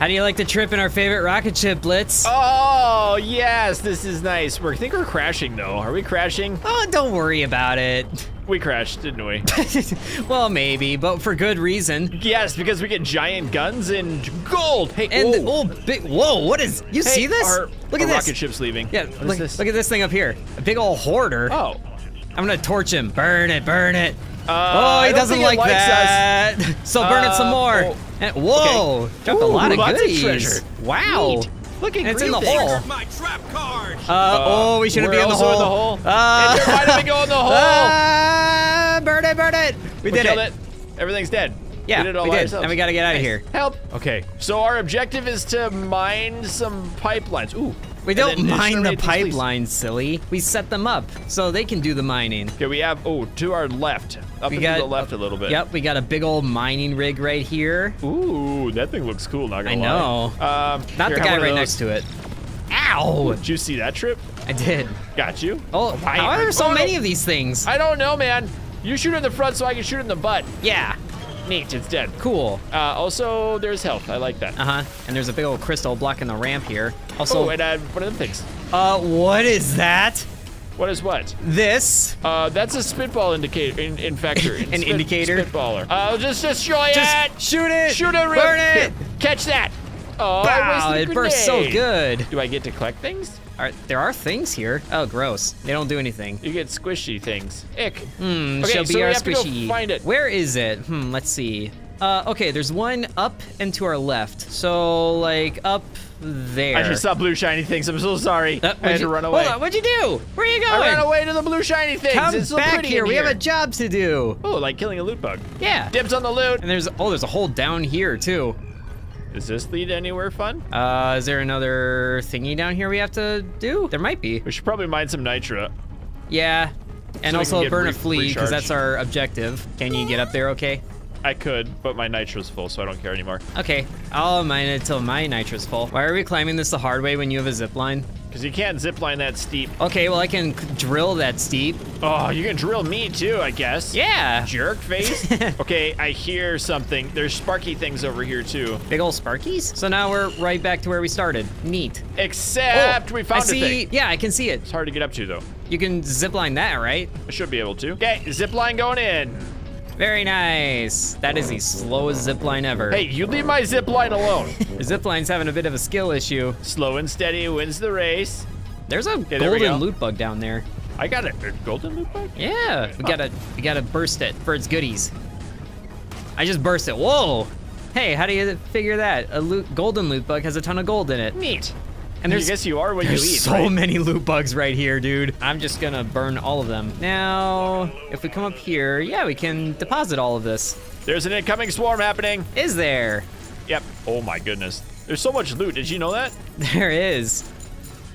How do you like the trip in our favorite rocket ship, Blitz? Oh, yes, this is nice. I think we're crashing, though. Are we crashing? Oh, don't worry about it. We crashed, didn't we? Well, maybe, but for good reason. Yes, because we get giant guns and gold. Hey, and the old big, whoa, what is, you see this? Look at this. Rocket ship's leaving. Yeah, what is this? Look at this thing up here. A big old hoarder. Oh. I'm gonna torch him. Burn it, burn it. Oh, he doesn't like that. So burn it some more. Oh. And, whoa, okay. Dropped a lot of goodies. Wow. Neat. Looking it's in the hole. Oh, we shouldn't be in the hole. In the hole. And why did we go in the hole? Burn it, burn it. We did it. Everything's dead. Yeah, we did it all ourselves. And we gotta get out of here. Help. Okay, so our objective is to mine some pipelines. Ooh. We don't mine the pipelines, silly. We set them up so they can do the mining. Okay, we have, oh, to our left. Up and to the left a little bit. Yep, we got a big old mining rig right here. Ooh, that thing looks cool, not gonna lie. I know. Not the guy right next to it. Ow! Ooh, did you see that trip? I did. Got you. Oh, how are there so many of these things? I don't know, man. You shoot in the front so I can shoot in the butt. Yeah. Neat, it's dead. Cool. Also, there's health. I like that. Uh-huh. And there's a big old crystal blocking the ramp here. Also, and what are them things? What is that? What is what? This. That's a spitball indicator. Infector. An indicator? Spitballer. Just destroy it! Just shoot it! Shoot it! Burn it! Catch that! Oh, wow, it bursts so good. Do I get to collect things? There are things here. Oh, gross. They don't do anything. You get squishy things. Ick. Okay, shall be our squishy. Find it. Where is it? Let's see. Okay, there's one up and to our left. So, like, up there. I just saw blue shiny things. I'm so sorry. I had to run away. Hold on, what'd you do? Where are you going? I ran away to the blue shiny things. Come it's so back pretty here. We have a job to do. Oh, like killing a loot bug. Yeah. Dibs on the loot. And there's a hole down here, too. Does this lead anywhere fun? Is there another thingy down here we have to do? There might be. We should probably mine some nitra. Yeah, and also burn a flea, because that's our objective. Can you get up there okay? I could, but my nitra's full, so I don't care anymore. Okay, I'll mine it till my nitra's full. Why are we climbing this the hard way when you have a zip line? Because you can't zip line that steep. Okay, well I can drill that steep. Oh, you can drill me too, I guess. Yeah. Jerk face. Okay, I hear something. There's sparky things over here too. Big old sparkies? So now we're right back to where we started. Neat. Except we found a thing. Yeah, I can see it. It's hard to get up to though. You can zip line that, right? I should be able to. Okay, zip line going in. Very nice. That is the slowest zipline ever. Hey, you leave my zipline alone. The zipline's having a bit of a skill issue. Slow and steady wins the race. There's a golden loot bug down there. I got a golden loot bug? Yeah. We gotta burst it for its goodies. I just burst it. Whoa. Hey, how do you figure that? A golden loot bug has a ton of gold in it. Neat. And I guess you are when you eat. There's so many loot bugs right here, dude. I'm just gonna burn all of them. Now, if we come up here, yeah, we can deposit all of this. There's an incoming swarm happening. Is there? Yep. Oh my goodness. There's so much loot. Did you know that? There is.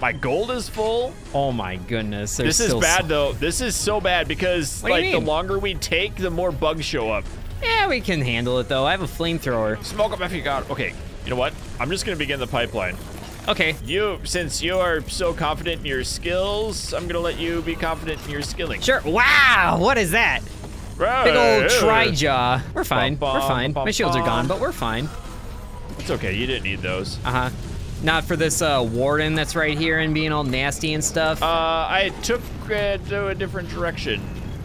My gold is full. Oh my goodness. This is bad though. This is so bad because like the longer we take, the more bugs show up. Yeah, we can handle it though. I have a flamethrower. Smoke them if you got it. Okay, you know what? I'm just gonna begin the pipeline. Okay. Since you are so confident in your skills, I'm gonna let you be confident in your skilling. Sure. Wow, what is that? Right. Big old tri-jaw. We're fine, we're fine. My shields are gone, but we're fine. It's okay, you didn't need those. Uh-huh. Not for this warden that's right here and being all nasty and stuff. I took it to a different direction.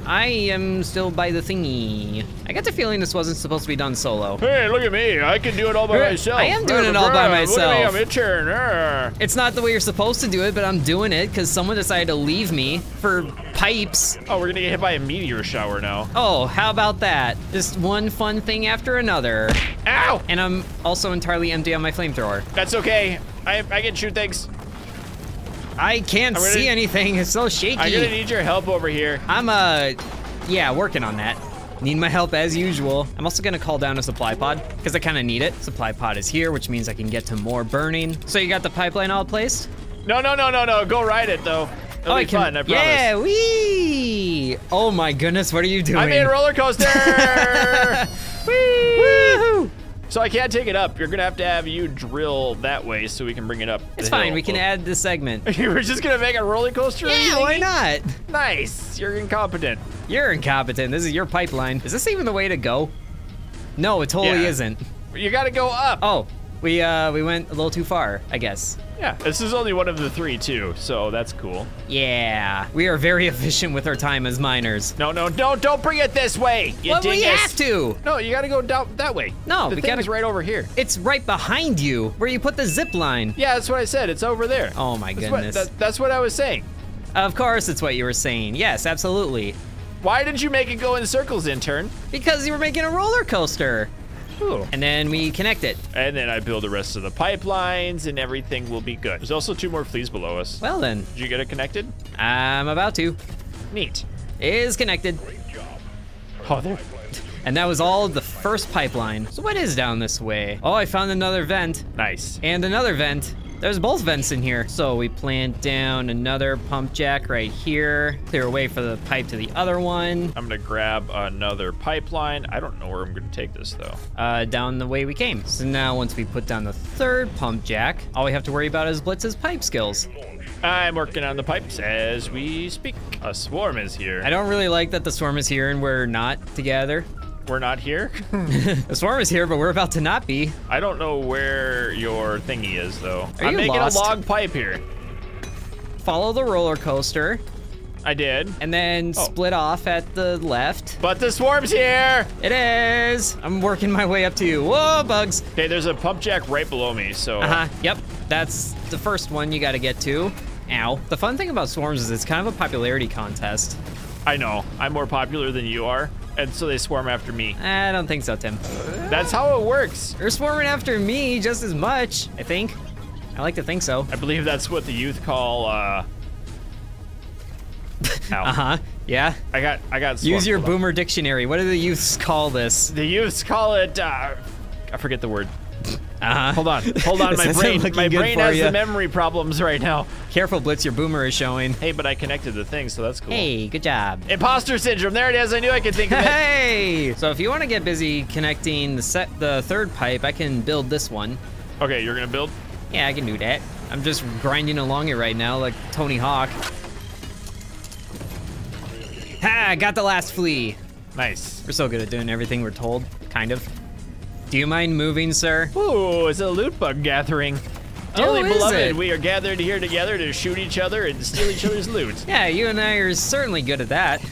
I am still by the thingy. I got the feeling this wasn't supposed to be done solo. Hey, look at me. I can do it all by myself. I am doing it all by myself. Look at me, I'm itching. It's not the way you're supposed to do it, but I'm doing it because someone decided to leave me for pipes. Oh, we're gonna get hit by a meteor shower now. Oh, how about that? Just one fun thing after another. Ow! And I'm also entirely empty on my flamethrower. That's okay. I can shoot things. I can't see anything, it's so shaky. I'm gonna need your help over here. I'm, yeah, working on that. Need my help as usual. I'm also gonna call down a supply pod, because I kinda need it. Supply pod is here, which means I can get to more burning. So you got the pipeline all placed? No, go ride it though. It'll be fun, I promise. Yeah, wee! Oh my goodness, what are you doing? I made a roller coaster! Wee! Woo-hoo! So I can't take it up. You're gonna have to have you drill that way so we can bring it up. It's fine, we can add this segment. We're just gonna make a roller coaster? Yeah, why not? Nice, you're incompetent. You're incompetent, this is your pipeline. Is this even the way to go? No, it totally isn't. You gotta go up. Oh, We went a little too far, I guess. Yeah, this is only one of the three too, so that's cool. Yeah, we are very efficient with our time as miners. No, no, no, don't bring it this way, you dingus. Well, we have to. No, you gotta go down that way. No, the thing's right over here. It's right behind you, where you put the zip line. Yeah, that's what I said, it's over there. Oh my goodness. That's what I was saying. Of course it's what you were saying, yes, absolutely. Why did you make it go in circles, intern? Because you were making a roller coaster. Ooh. And then we connect it. And then I build the rest of the pipelines and everything will be good. There's also two more fleas below us. Well then. Did you get it connected? I'm about to. Neat. It is connected. Great job. Oh, there. And that was all the first pipeline. So what is down this way? Oh, I found another vent. Nice. And another vent. There's both vents in here. So we plant down another pump jack right here. Clear away for the pipe to the other one. I'm gonna grab another pipeline. I don't know where I'm gonna take this though. Down the way we came. So now once we put down the third pump jack, all we have to worry about is Blitz's pipe skills. I'm working on the pipes as we speak. A swarm is here. I don't really like that the swarm is here and we're not together. We're not here? The swarm is here, but we're about to not be. I don't know where your thingy is, though. I'm making a log pipe here. Follow the roller coaster. I did. And then split off at the left. But the swarm's here! It is! I'm working my way up to you. Whoa, bugs! Okay, there's a pump jack right below me, so... Yep. That's the first one you gotta get to. Ow. The fun thing about swarms is it's kind of a popularity contest. I know. I'm more popular than you are. And so they swarm after me. I don't think so, Tim. That's how it works. They're swarming after me just as much, I think. I like to think so. I believe that's what the youth call, Uh-huh, yeah. I got swarmed. Use your boomer dictionary. What do the youths call this? The youths call it, I forget the word. Uh-huh. Hold on, my brain has the memory problems right now. Careful, Blitz, your boomer is showing. Hey, but I connected the thing, so that's cool. Hey, good job. Imposter syndrome, there it is, I knew I could think of it. Hey! So if you want to get busy connecting the third pipe, I can build this one. Okay, you're gonna build? Yeah, I can do that. I'm just grinding along it right now like Tony Hawk. Ha, I got the last flea. Nice. We're so good at doing everything we're told, kind of. Do you mind moving, sir? Ooh, it's a loot bug gathering. Dearly beloved, we are gathered here together to shoot each other and steal each other's loot. Yeah, you and I are certainly good at that.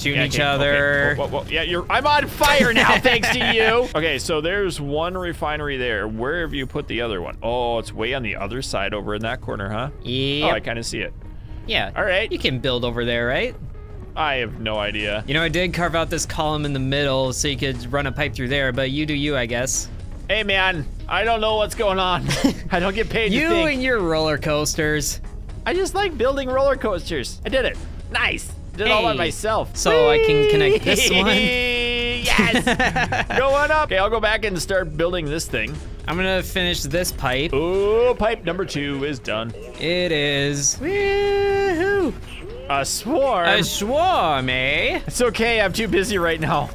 Shooting each other. Okay. Whoa. Yeah, I'm on fire now, thanks to you. Okay, so there's one refinery there. Where have you put the other one? Oh, it's way on the other side over in that corner, huh? Yeah. Oh, I kind of see it. Yeah. All right. You can build over there, right? I have no idea. You know, I did carve out this column in the middle so you could run a pipe through there, but you do you, I guess. Hey, man, I don't know what's going on. I don't get paid to think. You and your roller coasters. I just like building roller coasters. I did it. Nice. Did it all by myself. So I can connect this one. Yes. Go on up. Okay, I'll go back and start building this thing. I'm gonna finish this pipe. Oh, pipe number 2 is done. It is. Woohoo. A swarm? A swarm, eh? It's okay, I'm too busy right now.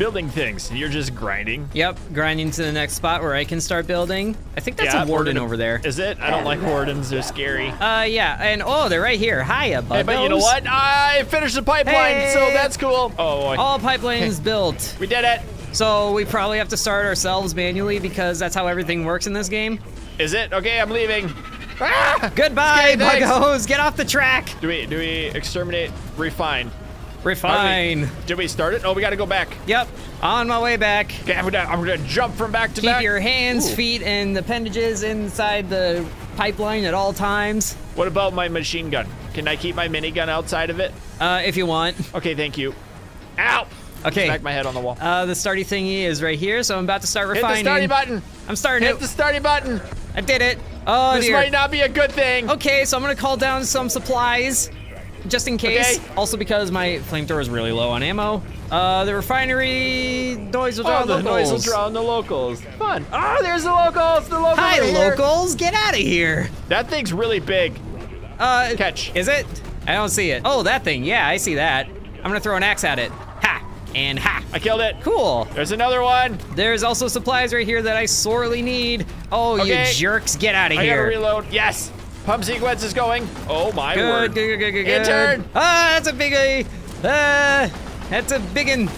Building things, you're just grinding. Yep, grinding to the next spot where I can start building. I think that's a warden over there. Is it? I don't like wardens, they're scary. Yeah, and oh, they're right here. Hiya, bud. Hey, but you know what? I finished the pipeline, so that's cool. Oh, all pipelines built. We did it. So we probably have to start ourselves manually because that's how everything works in this game. Is it? Okay, I'm leaving. Ah, goodbye, buggos. Get off the track. Do we exterminate? Refine. Did we start it? Oh, we got to go back. Yep. On my way back. Okay, I'm gonna jump from back to back. Keep your hands, feet, and appendages inside the pipeline at all times. What about my machine gun? Can I keep my minigun outside of it? If you want. Okay, thank you. Ow. Okay. Smack my head on the wall. The starty thingy is right here, so I'm about to start refining. Hit the starty button. I'm starting it. Hit the starty button. I did it. Oh, this might not be a good thing. Okay, so I'm gonna call down some supplies, just in case. Okay. Also because my flamethrower is really low on ammo. The refinery noise will drown the locals. Noise will drown the locals. Fun. Oh, there's the locals. The locals. Hi, locals. Get out of here. That thing's really big. Catch. Is it? I don't see it. Oh, that thing. Yeah, I see that. I'm gonna throw an axe at it. Ha. And ha. I killed it. Cool. There's another one. There's also supplies right here that I sorely need. Oh, okay. You jerks, get out of here. I gotta reload. Yes. Pump sequence is going. Oh, my word. Good. Intern. Ah, that's a biggie. That's a biggin.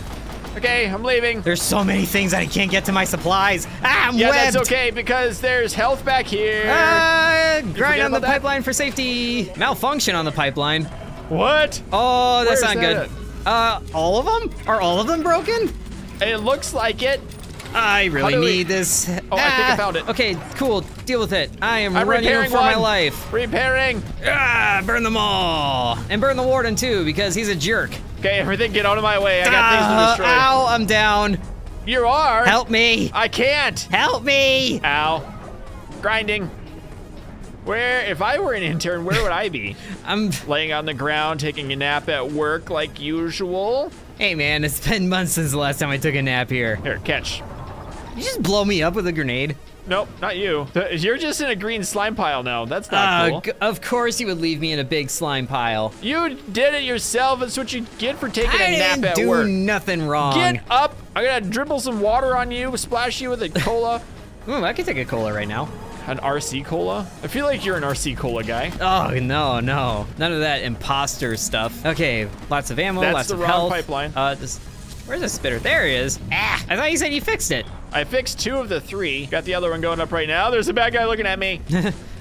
Okay, I'm leaving. There's so many things that I can't get to my supplies. Ah, I'm webbed. Yeah, that's okay, because there's health back here. Grind on the pipeline for safety. Malfunction on the pipeline. What? Oh, that's not good. All of them? Are all of them broken? It looks like it. I really need this. Oh, I think I found it. Okay, cool. Deal with it. I am running for my life. Repairing. Ah, burn them all. And burn the warden, too, because he's a jerk. Okay, everything get out of my way. I got things to destroy. Ow, I'm down. You are. Help me. I can't. Help me. Ow. Grinding. Where, if I were an intern, where would I be? I'm laying on the ground, taking a nap at work like usual. Hey, man, it's been months since the last time I took a nap here. Here, catch. You just blow me up with a grenade? Nope, not you. You're just in a green slime pile now. That's not cool. Of course you would leave me in a big slime pile. You did it yourself. That's what you get for taking a nap at work. I didn't do nothing wrong. Get up. I'm going to dribble some water on you, splash you with a cola. Ooh, I could take a cola right now. An RC cola? I feel like you're an RC cola guy. Oh, no, no. None of that imposter stuff. Okay, lots of ammo, lots of health. That's the wrong pipeline. Where's the spitter? There he is. Ah, I thought you said you fixed it. I fixed 2 of the 3. Got the other one going up right now. There's a bad guy looking at me.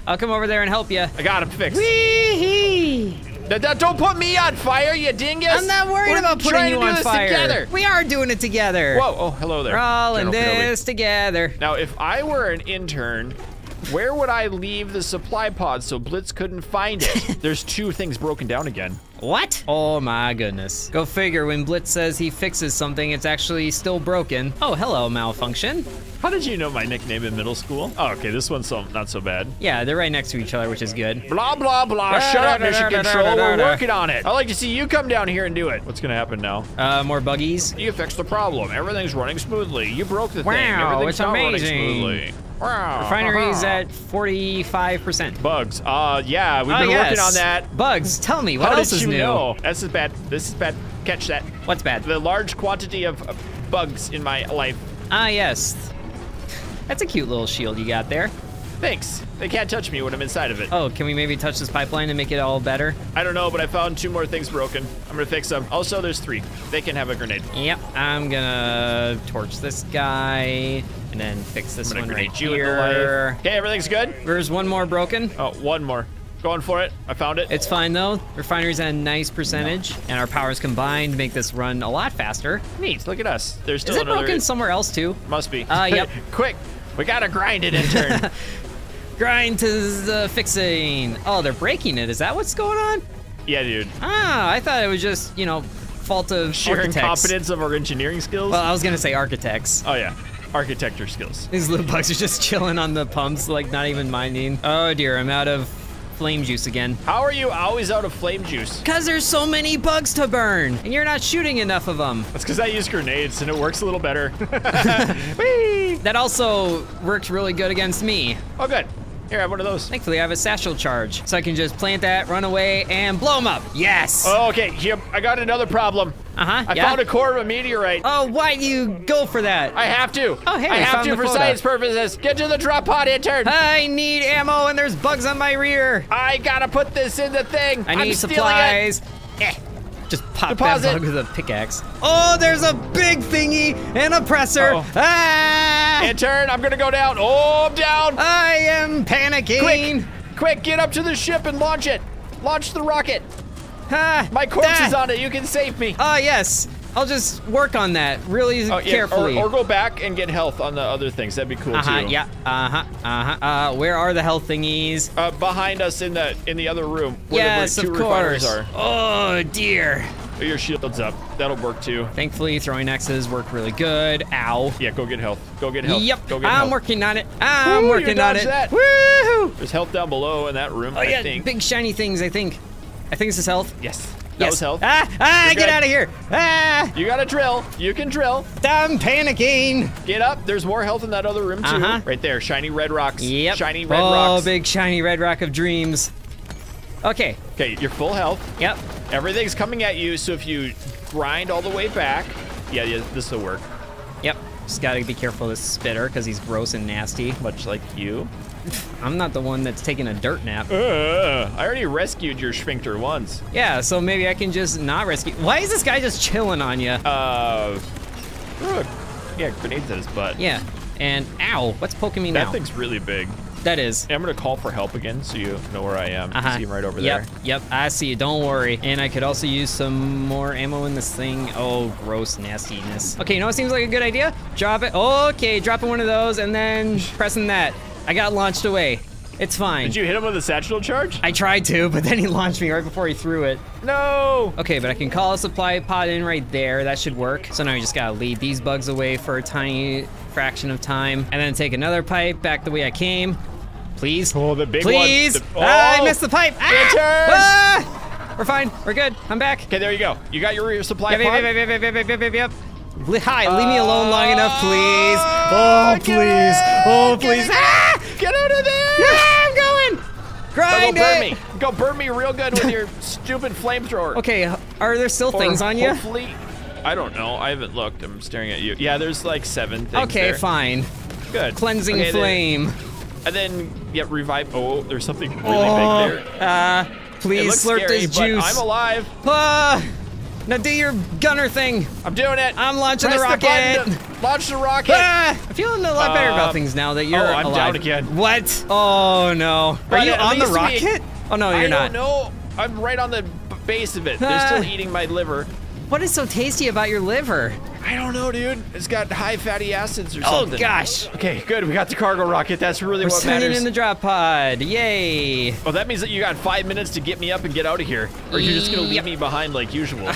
I'll come over there and help you. I got him fixed. Wee-hee. Don't put me on fire, you dingus! I'm not worried about putting you on fire. We're trying to do this together. We are doing it together. Whoa, oh, hello there. We're all in this together. Now, if I were an intern, where would I leave the supply pod so Blitz couldn't find it? There's 2 things broken down again. What? Oh my goodness. Go figure, when Blitz says he fixes something, it's actually still broken. Oh, hello, malfunction. How did you know my nickname in middle school? Oh, okay, this one's not so bad. Yeah, they're right next to each other, which is good. Blah, blah, blah, shut up, mission control, we're working on it. I'd like to see you come down here and do it. What's gonna happen now? More buggies. You fixed the problem, everything's running smoothly. You broke the thing, everything's not running smoothly. Wow. Refinery's at 45%. Bugs. Yeah, we've been working on that. Bugs, tell me, what else is new? Know? This is bad. This is bad. Catch that. What's bad? The large quantity of bugs in my life. Ah, yes. That's a cute little shield you got there. Thanks. They can't touch me when I'm inside of it. Oh, can we maybe touch this pipeline and make it all better? I don't know, but I found 2 more things broken. I'm gonna fix them. Also, there's 3. They can have a grenade. Yep, I'm gonna torch this guy and then fix this one right here. Okay, everything's good? There's 1 more broken. Oh, 1 more. Going for it. I found it. It's fine, though. Refinery's at a nice percentage, and our powers combined make this run a lot faster. Neat. Look at us. There's still another... Is it broken somewhere else, too? Must be. Yep. Quick. We gotta grind it in turn. Grind to the fixing. Oh, they're breaking it. Is that what's going on? Yeah, dude. Ah, I thought it was just, you know, fault of sheer incompetence of our engineering skills. Well, I was gonna say architects. Oh, yeah. Architecture skills. These little bugs are just chilling on the pumps, like not even minding. Oh, dear. I'm out of flame juice again. How are you always out of flame juice? Because there's so many bugs to burn, and you're not shooting enough of them. That's because I use grenades, and it works a little better. That also worked really good against me. Oh, good. Here, I have 1 of those. Thankfully, I have a satchel charge, so I can just plant that, run away, and blow them up. Yes. Oh, okay. Here, I got another problem. I found a core of a meteorite. Oh, why do you go for that? I have to. Oh, hey, I have to for science purposes. Get to the drop pod, intern. I need ammo, and there's bugs on my rear. I gotta put this in the thing. I need supplies. Eh. Just pop that bug with a pickaxe. Oh, there's a big thingy and a presser. Ah! Intern, I'm gonna go down. Oh, I'm down. I am panicking. Quick, quick, get up to the ship and launch it. Launch the rocket. My corpse is on it. You can save me. Oh, yes. I'll just work on that really carefully. Or go back and get health on the other things. That'd be cool too. Yeah. Where are the health thingies? Behind us in the other room. Where the two refiners are. Oh dear. Your shield's up. That'll work too. Thankfully, throwing axes work really good. Ow. Yeah, go get health. Go get health. Yep. Go get health. I'm working on it. I'm working on it. Woohoo! There's health down below in that room. Oh yeah, I think. Big shiny things. I think this is health. Yes. That was health. Get out of here. You gotta drill. You can drill. I'm panicking. Get up. There's more health in that other room, too. Right there. Shiny red rocks. Yep. Shiny red rocks. Oh, big shiny red rock of dreams. Okay. Okay, you're full health. Yep. Everything's coming at you, so if you grind all the way back, yeah, this will work. Yep. Just gotta be careful of this spitter, because he's gross and nasty. Much like you. I'm not the one that's taking a dirt nap. I already rescued your sphincter once. Yeah, so maybe I can just not rescue. Why is this guy just chilling on you? Ugh. Yeah, grenades at his butt. Yeah, and ow, what's poking me now? That thing's really big. That is. I'm gonna call for help again so you know where I am. You see him right over there. Yep, I see you, don't worry. And I could also use some more ammo in this thing. Oh, gross nastiness. Okay, you know what seems like a good idea? Drop it, okay, dropping one of those and then pressing that. I got launched away. It's fine. Did you hit him with a satchel charge? I tried to, but then he launched me right before he threw it. No! Okay, but I can call a supply pod in right there. That should work. So now we just gotta lead these bugs away for a tiny fraction of time. And then take another pipe back the way I came. Please. Oh, the big Please. One. Please. Oh. I missed the pipe. Ah! We're fine. We're good. I'm back. Okay, there you go. You got your supply pod. Yep. Hi, leave me alone long enough, please. Oh, please. Oh, please. Ah! Get out of there! Yeah, I'm going! Grind it! Go burn me real good with your stupid flamethrower. Okay, are there still things on you? Hopefully, I don't know. I haven't looked. I'm staring at you. Yeah, there's like 7 things there. Fine. Good. Cleansing flame. And then, yeah, revive. Oh, there's something really big there. Please slurp this juice. I'm alive. Now do your gunner thing. I'm doing it. I'm launching the rocket. Launch the rocket. Ah, I'm feeling a lot better about things now that you're alive. Oh, I'm down again. What? Oh, no. Are you on the rocket? Oh, no, you're not. I don't know. I'm right on the base of it. They're still eating my liver. What is so tasty about your liver? I don't know, dude. It's got high fatty acids or something. Oh, gosh. Okay, good. We got the cargo rocket. That's really what matters. We're sending in the drop pod. Yay. Oh, that means that you got 5 minutes to get me up and get out of here. Or you're just going to leave me behind like usual.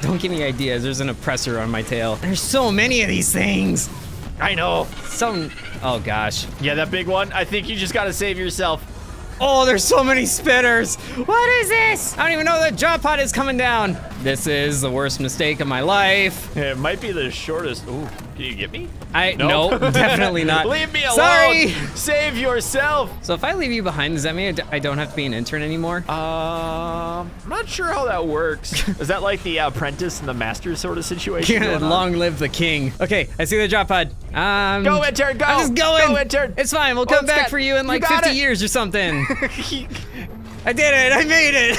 Don't give me ideas. There's an oppressor on my tail. There's so many of these things. I know. Oh, gosh. Yeah, that big one. I think you just got to save yourself. Oh, there's so many spitters. What is this? I don't even know that drop pod is coming down. This is the worst mistake of my life. It might be the shortest. Ooh, can you get me? No, definitely not. Leave me alone. Sorry. Save yourself. So if I leave you behind, does that mean I don't have to be an intern anymore? I'm not sure how that works. Is that like the apprentice and the master sort of situation? Long live the king. Okay, I see the drop pod. Go intern, go. I'm just going. Go intern. It's fine. We'll come back for you in like 50 years or something. I did it! I made it!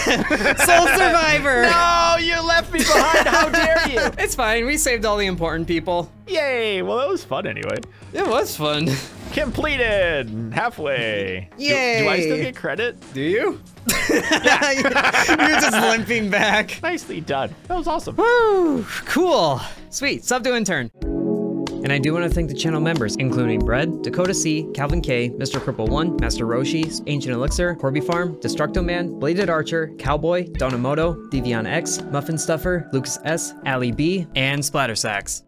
Sole survivor! No, you left me behind! How dare you! It's fine. We saved all the important people. Yay! Well, that was fun anyway. It was fun. Completed! Halfway. Yay! Do I still get credit? Do you? Yeah. You're just limping back. Nicely done. That was awesome. Woo! Cool. Sweet. Sub to intern. And I do want to thank the channel members, including Bread, Dakota C, Calvin K, Mr. Cripple1, Master Roshi, Ancient Elixir, Corby Farm, Destructo Man, Bladed Archer, Cowboy, Donamoto, Devion X, Muffin Stuffer, Lucas S, Ali B, and Splattersax.